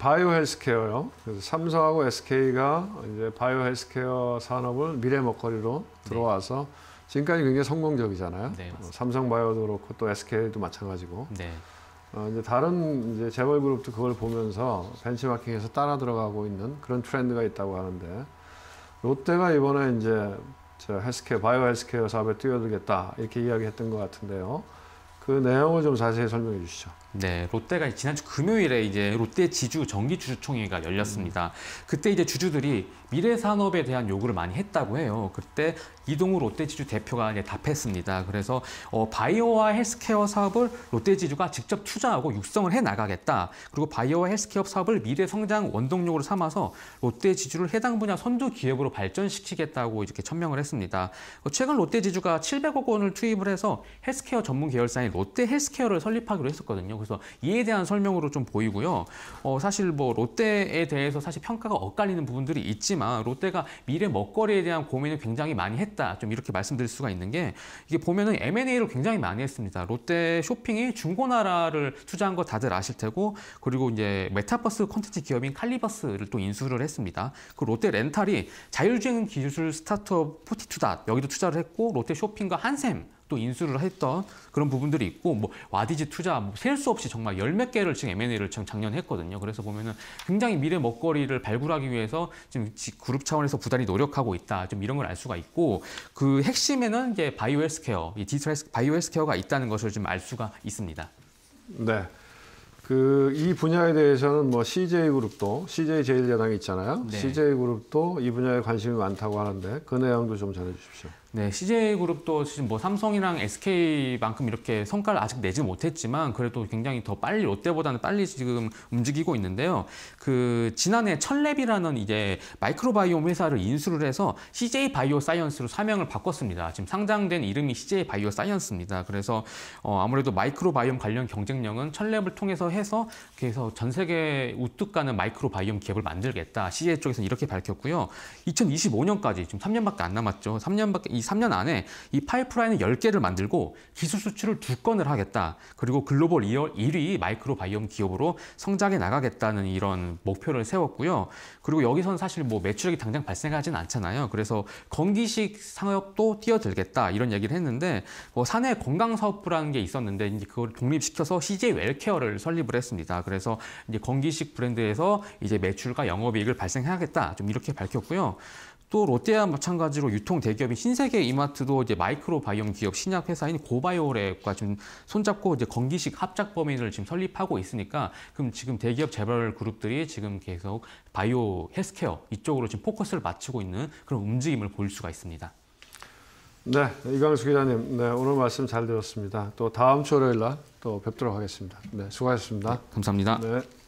바이오 헬스케어요. 그래서 삼성하고 SK가 이제 바이오 헬스케어 산업을 미래 먹거리로 들어와서 지금까지 굉장히 성공적이잖아요. 네, 삼성바이오도 그렇고 또 SK도 마찬가지고. 네. 이제 다른 이제 재벌 그룹도 그걸 보면서 벤치마킹해서 따라 들어가고 있는 그런 트렌드가 있다고 하는데, 롯데가 이번에 이제 저 헬스케어, 바이오 헬스케어 사업에 뛰어들겠다 이렇게 이야기했던 것 같은데요. 그 내용을 좀 자세히 설명해 주시죠. 네, 롯데가 지난주 금요일에 이제 롯데지주 정기주주총회가 열렸습니다. 그때 이제 주주들이 미래 산업에 대한 요구를 많이 했다고 해요. 그때 이동우 롯데지주 대표가 이제 답했습니다. 그래서 바이오와 헬스케어 사업을 롯데지주가 직접 투자하고 육성을 해 나가겠다. 그리고 바이오와 헬스케어 사업을 미래 성장 원동력으로 삼아서 롯데지주를 해당 분야 선두 기업으로 발전시키겠다고 이렇게 천명을 했습니다. 최근 롯데지주가 700억 원을 투입을 해서 헬스케어 전문 계열사인 롯데 헬스케어를 설립하기로 했었거든요. 그래서 이에 대한 설명으로 좀 보이고요. 사실 뭐 롯데에 대해서 사실 평가가 엇갈리는 부분들이 있지만 롯데가 미래 먹거리에 대한 고민을 굉장히 많이 했다. 좀 이렇게 말씀드릴 수가 있는 게, 이게 보면은 M&A를 굉장히 많이 했습니다. 롯데 쇼핑이 중고나라를 투자한 거 다들 아실 테고, 그리고 이제 메타버스 콘텐츠 기업인 칼리버스를 또 인수를 했습니다. 그 롯데 렌탈이 자율주행 기술 스타트업 포티투다 여기도 투자를 했고, 롯데 쇼핑과 한샘 또 인수를 했던 그런 부분들이 있고, 뭐 와디지 투자 뭐 셀 수 없이 정말 열몇 개를 지금 M&A를 작년에 했거든요. 그래서 보면은 굉장히 미래 먹거리를 발굴하기 위해서 지금 그룹 차원에서 부단히 노력하고 있다. 좀 이런 걸 알 수가 있고, 그 핵심에는 이제 바이오 헬스케어, 이 디지털 바이오 헬스케어가 있다는 것을 좀 알 수가 있습니다. 네. 그 이 분야에 대해서는 뭐 CJ그룹도, CJ제일야당이 있잖아요. 네. CJ그룹도 이 분야에 관심이 많다고 하는데 그 내용도 좀 전해 주십시오. 네, CJ그룹도 지금 뭐 삼성이랑 SK만큼 이렇게 성과를 아직 내지 못했지만 그래도 굉장히 더 빨리, 롯데보다는 빨리 지금 움직이고 있는데요. 그 지난해 천랩이라는 이제 마이크로바이옴 회사를 인수를 해서 CJ 바이오 사이언스로 사명을 바꿨습니다. 지금 상장된 이름이 CJ 바이오 사이언스입니다. 그래서 아무래도 마이크로바이옴 관련 경쟁력은 천랩을 통해서 해서 그래서 전 세계 우뚝 가는 마이크로바이옴 기업을 만들겠다. CJ 쪽에서는 이렇게 밝혔고요. 2025년까지 지금 3년밖에 안 남았죠. 3년 안에 이 파이프라인을 10개를 만들고 기술 수출을 2건을 하겠다. 그리고 글로벌 1위 마이크로바이옴 기업으로 성장해 나가겠다는 이런 목표를 세웠고요. 그리고 여기서는 사실 뭐 매출액이 당장 발생하진 않잖아요. 그래서 건기식 사업도 뛰어들겠다 이런 얘기를 했는데, 뭐 사내 건강사업부라는 게 있었는데 이제 그걸 독립시켜서 CJ 웰케어를 설립을 했습니다. 그래서 이제 건기식 브랜드에서 이제 매출과 영업이익을 발생하겠다. 좀 이렇게 밝혔고요. 또 롯데와 마찬가지로 유통 대기업인 신세계 이마트도 이제 마이크로바이옴 기업 신약 회사인 고바이오랩과 지금 손잡고 이제 건기식 합작 범위를 지금 설립하고 있으니까, 그럼 지금 대기업 재벌 그룹들이 지금 계속 바이오 헬스케어 이쪽으로 지금 포커스를 맞추고 있는 그런 움직임을 보일 수가 있습니다. 네, 이광수 기자님, 네, 오늘 말씀 잘 들었습니다. 또 다음 주 월요일 날 또 뵙도록 하겠습니다. 네, 수고하셨습니다. 네, 감사합니다. 네.